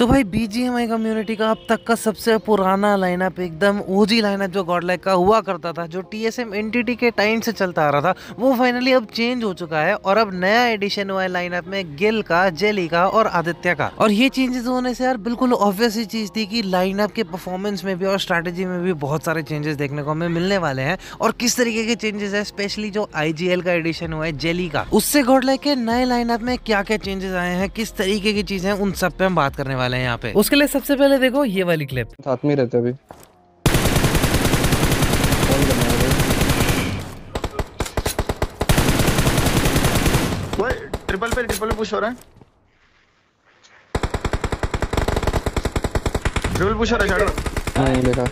तो भाई BGMI community का अब तक का सबसे पुराना लाइनअप, एकदम ओजी लाइनअप जो गॉडलाइक का हुआ करता था, जो टीएसएम एनटीटी के टाइम से चलता आ रहा था, वो फाइनली अब चेंज हो चुका है। और अब नया एडिशन हुआ है लाइनअप में गिल का, जेली का और आदित्य का। और ये चेंजेस होने से यार बिल्कुल ऑब्वियस ही चीज़ थी कि लाइनअप के परफॉर्मेंस में भी और स्ट्रैटेजी में भी बहुत सारे चेंजेस देखने को हमें मिलने वाले हैं। और किस तरीके के चेंजेस है, स्पेशली जो आईजीएल का एडिशन हुआ है जेली का, उससे गॉडलाइक के नए लाइनअप में क्या क्या चेंजेस आए हैं, किस तरीके की चीजें, उन सब पे हम बात करने वाले हैं यहाँ पे। उसके लिए सबसे पहले देखो ये वाली क्लिप। साथ में रहते अभी ट्रिपल पे पुश हो रहा है, ट्रिपल पुश हो रहा है, नहीं देखा।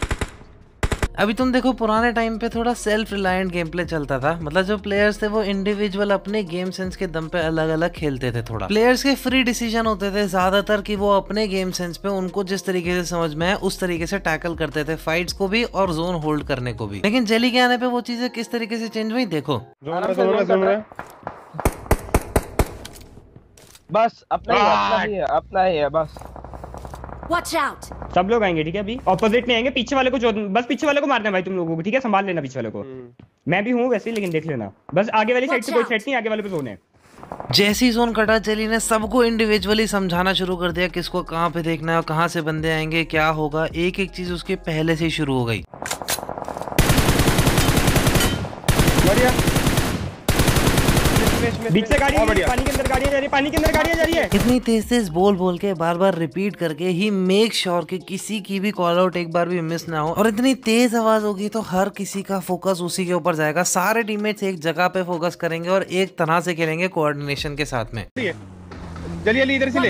अभी तुम देखो पुराने टाइम पे थोड़ा सेल्फ रिलायंट गेम प्ले चलता था, मतलब जो प्लेयर्स थे वो इंडिविजुअल अपने गेम सेंस के दम पे अलग अलग खेलते थे। थोड़ा प्लेयर्स के फ्री डिसीजन होते थे ज्यादातर कि वो अपने गेम सेंस पे उनको जिस तरीके से समझ में है उस तरीके से टैकल करते थे, फाइट्स को भी और जोन होल्ड करने को भी। लेकिन जेली के आने पे वो चीजें किस तरीके से चेंज हुई देखो। बस अपना ही है बस। Watch out! सब लोग आएंगे, ठीक है? अभी ऑपोजिट में आएंगे, पीछे वाले को बस पीछे वाले को मारना है भाई तुम लोगों को, ठीक है? संभाल लेना पीछे वाले को। मैं भी हूँ वैसे, लेकिन देख लेना बस आगे वाली साइड से कोई सेट नहीं, आगे वाले पे जोन है। जैसे ही जोन कटा, जेली ने सबको इंडिविजुअली समझाना शुरू कर दिया किसको कहाँ पे देखना है, कहाँ से बंदे आएंगे, क्या होगा, एक एक चीज उसके पहले से शुरू हो गई। बीच से गाड़ियां जा रही है। इतनी तेज बोल के बार रिपीट करके ही मेक श्योर कि किसी की भी कॉल आउट एक बार भी मिस ना हो। और इतनी तेज आवाज होगी तो हर किसी का फोकस उसी के ऊपर जाएगा, सारे टीममेट्स एक जगह पे फोकस करेंगे और एक तरह से खेलेंगे कोऑर्डिनेशन के साथ में। जल्दी इधर से ले,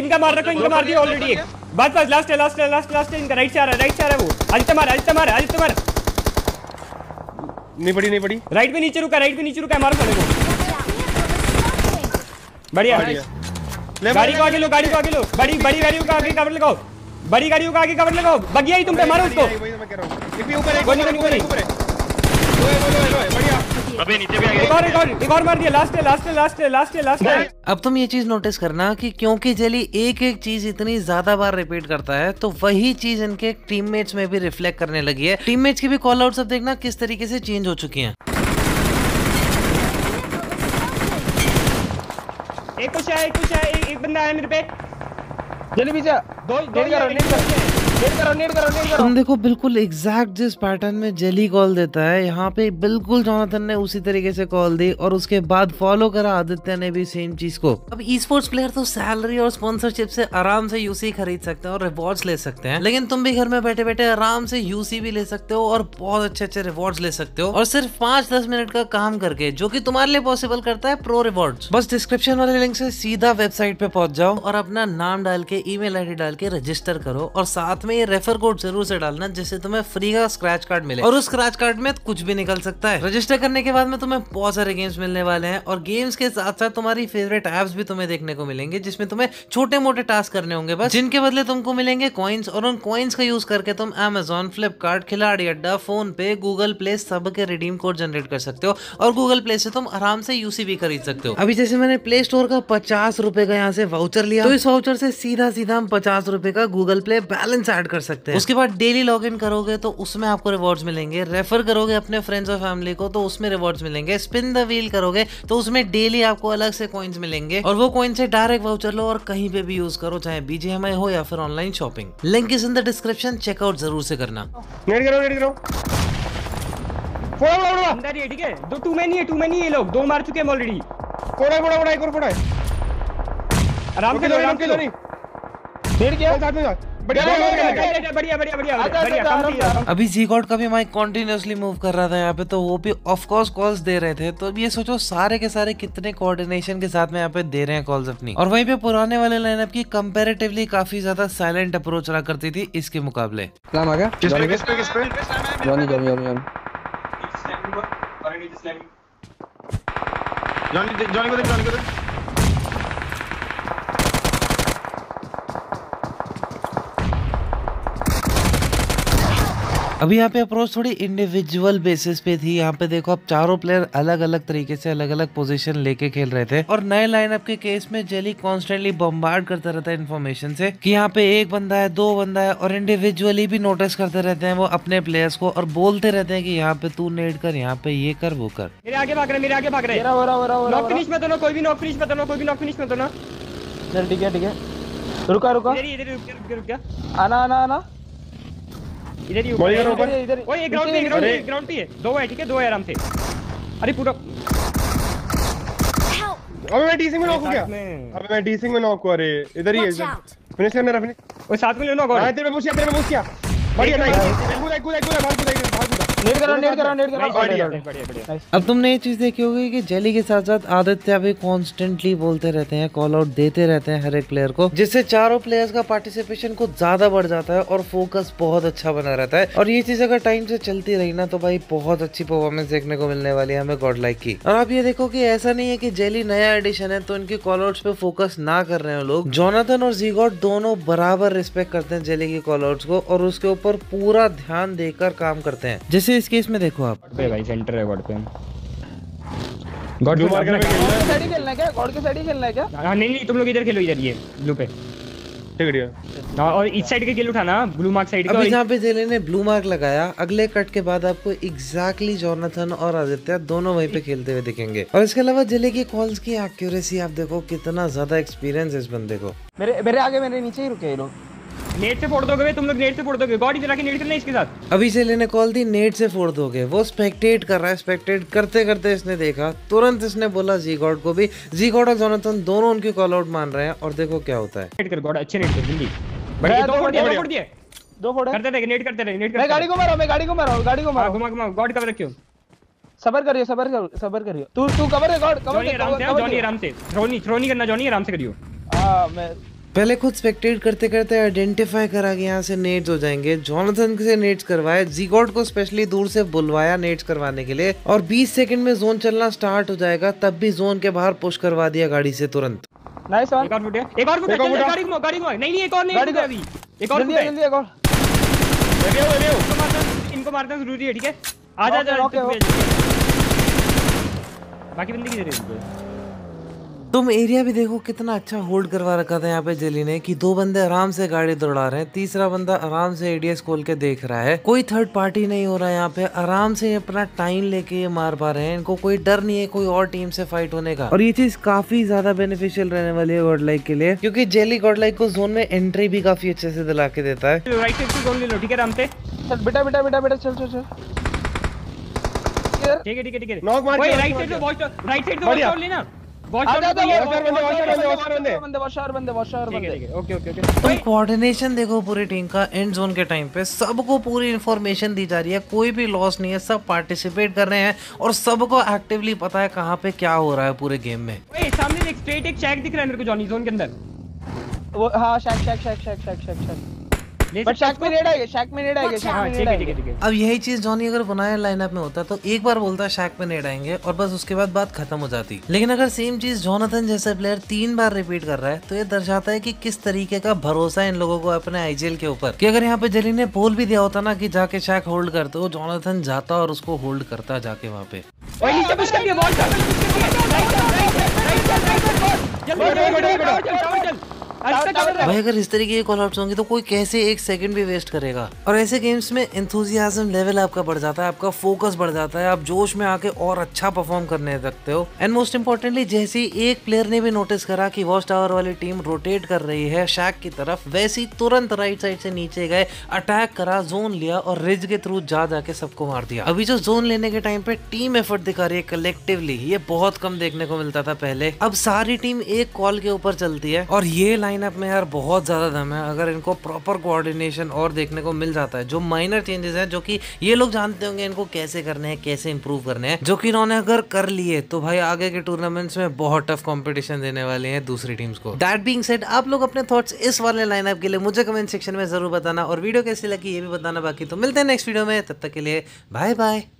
इनका मार रखा, इनका मार दिया ऑलरेडी। बस लास्ट इनका राइट से आ रहा है वो। आज तुम्हारा नहीं पड़ी। राइट पे नीचे रुका मारो साले को। बढ़िया। गाड़ी को आगे लो। बड़ी गाड़ियों का आगे कवर लगाओ। बगिया ही तुम पे, मारो उसको। ऊपर है। अबे नीचे भी आ गया। एक और मार दिया। लास्ट है। अब तुम ये चीज नोटिस करना कि क्योंकि जेली एक चीज इतनी ज्यादा बार रिपीट करता है तो वही चीज इनके टीममेट्स में भी रिफ्लेक्ट करने लगी है। टीममेट्स की भी कॉल आउट सब देखना किस तरीके से चेंज हो चुकी हैं। एक बंदा आया मेरे पे। जेली भी जा, दो नेट करो। तुम देखो बिल्कुल एग्जैक्ट जिस पैटर्न में जेली कॉल देता है यहाँ पे बिल्कुल जोनाथन ने उसी तरीके से कॉल दी और उसके बाद फॉलो करा आदित्य ने भी सेम चीज को। अब ई स्पोर्ट्स प्लेयर तो सैलरी और स्पॉन्सरशिप से आराम से यूसी खरीद सकते हैं और रिवॉर्ड्स ले सकते हैं, लेकिन तुम भी घर में बैठे बैठे आराम से यूसी भी ले सकते हो और बहुत अच्छे रिवॉर्ड्स ले सकते हो, और सिर्फ 5-10 मिनट का काम करके, जो की तुम्हारे लिए पॉसिबल करता है प्रो रिवॉर्ड। बस डिस्क्रिप्शन वाले लिंक से सीधा वेबसाइट पे पहुंच जाओ और अपना नाम डाल के, ईमेल आईडी डाल के रजिस्टर करो और साथ में ये रेफर कोड जरूर से डालना जिससे तुम्हें फ्री का स्क्रैच कार्ड मिले, और उस स्क्रैच कार्ड में कुछ भी निकल सकता है। रजिस्टर करने के बाद में तुम्हें बहुत सारे गेम्स मिलने वाले हैं और गेम्स के साथ साथ तुम्हारी फेवरेट एप्स भी तुम्हें देखने को मिलेंगे जिसमें तुम्हें छोटे मोटे टास्क करने होंगे बस, जिनके बदले तुमको मिलेंगे कॉइन्स, और उन कॉइन्स का यूज करके तुम Amazon, फ्लिपकार्ट, खिलाड़ी अड्डा, फोन पे, गूगल प्ले सब के रिडीम कोड जनरेट कर सकते हो और गूगल प्ले से तुम आराम से यूसी भी खरीद सकते हो। अभी जैसे मैंने प्ले स्टोर का 50 रुपए का यहाँ से वाउचर लिया तो इस वाउचर से सीधा हम 50 रुपए का गूगल प्ले बैलेंस ऐड कर सकते हैं। उसके बाद डेली लॉगिन करोगे तो उसमें आपको रिवॉर्ड्स मिलेंगे, रेफर करोगे अपने फ्रेंड्स और फैमिली को तो उसमें रिवॉर्ड्स मिलेंगे, स्पिन द व्हील करोगे तो उसमें डेली आपको अलग से कॉइन्स मिलेंगे और वो कॉइन से डायरेक्ट वाउचर लो और कहीं पे भी यूज करो, चाहे बीजीएमआई हो या फिर online shopping. Link is in the description, checkout जरूर से करना। टू मैनी है लोग, दो मार चुके हैं ऑलरेडी। बढ़िया। अभी Z God का भी माइक कॉन्टिन्यूसली मूव कर रहा था यहाँ पे, तो वो भी ऑफ कोर्स कॉल्स दे रहे थे। तो अब ये सोचो सारे के सारे कितने कोऑर्डिनेशन के साथ में यहाँ पे दे रहे हैं कॉल्स अपनी। और वहीं पे पुराने वाले लाइनअप की कंपैरेटिवली काफी ज्यादा साइलेंट अप्रोच रहा करती थी इसके मुकाबले। अभी यहाँ पे अप्रोच थोड़ी इंडिविजुअल बेसिस पे थी। यहाँ पे देखो अब चारों प्लेयर अलग अलग तरीके से अलग अलग पोजीशन लेके खेल रहे थे और नए लाइनअप के केस में जेली कॉन्स्टेंटली बम्बार्ड करता रहता है इन्फॉर्मेशन से कि यहाँ पे एक बंदा है, दो बंदा है, और इंडिविजुअली भी नोटिस करते रहते हैं वो अपने प्लेयर्स को और बोलते रहते हैं कि यहाँ पे तू नेड कर, यहाँ पे ये कर, वो कर। मेरे आगे भाग रहे, मेरे आगे भाग रहे। नॉक फिनिश मत होना, कोई भी नॉक फिनिश मत होना, कोई भी नॉक फिनिश मत होना। चल ठीक है ठीक है, रुका रुका, आना आना आना, इधर ही ऊपर। ओए ग्राउंड पे है, दो है, ठीक है, दो है आराम से। अरे पूरा, अबे मैं टीसिंग में नॉक हो गया, अबे मैं टीसिंग में नॉक हुआ। अरे इधर ही है, फिनिश करना रहा, फिनिश। ओए साथ में ले लो, और तेरे पे पूछ किया, तेरे पे पूछ किया, बढ़िया नाइस, कूद कूद कूद, भाग भाग भाग। अब तुमने ये चीज देखी होगी कि जेली के साथ साथ आदित्य भी कॉन्स्टेंटली बोलते रहते हैं, कॉल आउट देते रहते हैं हर एक प्लेयर को, जिससे चारों प्लेयर्स का पार्टिसिपेशन कुछ ज्यादा बढ़ जाता है और फोकस बहुत अच्छा बना रहता है। और ये चीज अगर टाइम से चलती रही ना तो भाई बहुत अच्छी परफॉर्मेंस देखने को मिलने वाली है हमें गॉडलाइक की। और आप ये देखो कि ऐसा नहीं है कि जेली नया एडिशन है तो इनके कॉल आउट्स पे फोकस ना कर रहे हो लोग। जोनाथन और Z God दोनों बराबर रिस्पेक्ट करते हैं जेली के कॉल आउट्स को और उसके ऊपर पूरा ध्यान देकर काम करते हैं। जैसे इस केस में देखो आप पे भाई सेंटर है गॉड पे, गॉड मार के साइड ही खेलना है क्या, गॉड के साइड ही खेलना है क्या? हां नहीं नहीं, तुम लोग इधर खेलो, इधर ये ब्लू पे टिकड़ियो और इस साइड के किल उठाना, ब्लू मार्क साइड का। अभी यहां पे जेली ने ब्लू मार्क लगाया, अगले कट के बाद आपको एग्जैक्टली जोनाथन और आदित्य दोनों वहीं पे खेलते हुए दिखेंगे। और इसके अलावा जेली की कॉल्स की एक्यूरेसी आप देखो, कितना ज्यादा एक्सपीरियंस है इस बंदे को। मेरे मेरे आगे मेरे नीचे ही रुके हैं लोग, नेट से फोड़ दोगे तुम लोग, नेट से फोड़ दोगे, गॉड इधर आके नेट करना इसके साथ। अभी जेली ने कॉल दी, नेट से फोड़ दोगे। वो स्पेक्टेट कर रहा है, स्पेक्टेट करते करते इसने देखा, तुरंत इसने बोला Z God को भी। Z God और जोनाथन दोनों उनकी कॉल आउट मान रहे हैं और देखो क्या होता है। नेट कर गॉड, अच्छे नेट कर, जल्दी, बढ़िया, दो फोड़ दिए, दो फोड़ दिए, दो फोड़ करते रहे, नेट करते रहे, नेट करते रहे। गाड़ी को मारो, मैं गाड़ी को मारो, गाड़ी को मारो, घुमा घुमा, गॉड कवर रखियो, सबर करियो, सबर सबर करियो, तू तू कवर है गॉड, कवर है आराम से, जॉनी आराम से, थ्रोनी थ्रोनी करना, जॉनी आराम से करियो। हां मैं पहले खुद स्पेक्टेट करते करते आइडेंटिफाई करा कि यहाँ से नेट्स हो जाएंगे। जोनाथन से नेट्स करवाए, Z God को स्पेशली दूर से बुलवाया नेट्स करवाने के लिए, और 20 सेकंड में जोन चलना स्टार्ट हो जाएगा तब भी जोन के बाहर पुश करवा दिया गाड़ी से तुरंत। नाइस, एक और फुटिया, एक और फुटिया, गाड़ी को, गाड़ी को, नहीं नहीं, एक और नहीं, गाड़ी को अभी, एक और फुटिया, जल्दी एक और, अरे ओ अरे ओ, मारना, इनको मारना जरूरी है, ठीक है, आ जा जा, बाकी बंदे की जरूरत। तुम एरिया भी देखो कितना अच्छा होल्ड करवा रखा था यहाँ पे जेली ने कि दो बंदे आराम से गाड़ी दौड़ा रहे हैं, तीसरा बंदा आराम से एडीएस खोल के देख रहा है, कोई थर्ड पार्टी नहीं हो रहा है। यहाँ पे आराम से अपना टाइम लेके ये मार पा रहे हैं, इनको कोई डर नहीं है कोई और टीम से फाइट होने का। और ये चीज काफी ज्यादा बेनिफिशियल रहने वाली है गॉडलाइक के लिए, क्योंकि जेली गॉडलाइक को जोन में एंट्री भी काफी अच्छे से दिला के देता है। बेटा बेटा बेटा बेटा, चल चल चल, ठीक है ठीक है ठीक है, राइट साइड से लेना, कोऑर्डिनेशन देखो पूरी टीम का। एंड जोन के टाइम पे सबको पूरी इन्फॉर्मेशन दी जा रही है, कोई भी लॉस नहीं है, सब पार्टिसिपेट कर रहे हैं और सबको एक्टिवली पता है कहाँ पे क्या हो रहा है पूरे गेम में। सामने एक स्ट्रेट एक चैक दिख रहा है मेरे को जॉनी, जोन के अंदर वो, हाँ शैक शैक शैक शैक शैक शैक शैक, बट शैक में नेड आएगा, शैक में नेड आएगा, शैक में नेड आएगा। अब यही चीज जॉनी अगर बनाया लाइनअप में होता तो एक बार बोलता शैक में नेड आएंगे और बस उसके बाद बात खत्म हो जाती। लेकिन अगर सेम चीज जोनाथन जैसा प्लेयर 3 बार रिपीट कर रहा है तो ये दर्शाता है कि किस तरीके का भरोसा है इन लोगों को अपने IGL के ऊपर, कि अगर यहाँ पे जेली ने बोल भी दिया होता ना कि जाके शैक होल्ड करते हो, जोनाथन जाता और उसको होल्ड करता जाके वहाँ पे। भाई अगर इस तरीके के कॉल आउट्स होंगे तो कोई कैसे एक सेकंड भी वेस्ट करेगा। और ऐसे गेम्स में एंथुजियाज्म लेवल आपका बढ़ जाता है, आपका फोकस बढ़ जाता है, आप जोश में आके और अच्छा परफॉर्म करने लगते हो। एंड मोस्ट इम्पोर्टेंटली जैसे एक प्लेयर ने भी नोटिस करा कि वॉच टावर वाली टीम रोटेट कर रही है शैक की तरफ, वैसे ही तुरंत राइट साइड से नीचे गए, अटैक करा, जोन लिया और रिज के थ्रू जा जाके सबको मार दिया। अभी जो जोन लेने के टाइम पे टीम एफर्ट दिखा रही है कलेक्टिवली, ये बहुत कम देखने को मिलता था पहले। अब सारी टीम एक कॉल के ऊपर चलती है और ये लाइनअप में यार बहुत ज्यादा दम है अगर इनको प्रॉपर कोऑर्डिनेशन और देखने को मिल जाता है। जो माइनर चेंजेस हैं जो कि ये लोग जानते होंगे इनको कैसे करने हैं, कैसे इंप्रूव करने हैं, जो कि इन्होंने अगर कर लिए तो भाई आगे के टूर्नामेंट्स में बहुत टफ कंपटीशन देने वाले हैं दूसरी टीम्स को। दैट बीइंग सेड, आप लोग अपने थॉट्स इस वाले लाइनअप के लिए मुझे कमेंट सेक्शन में जरूर बताना और वीडियो कैसी लगी ये भी बताना। बाकी तो मिलते हैं नेक्स्ट वीडियो में, तब तक के लिए बाय बाय।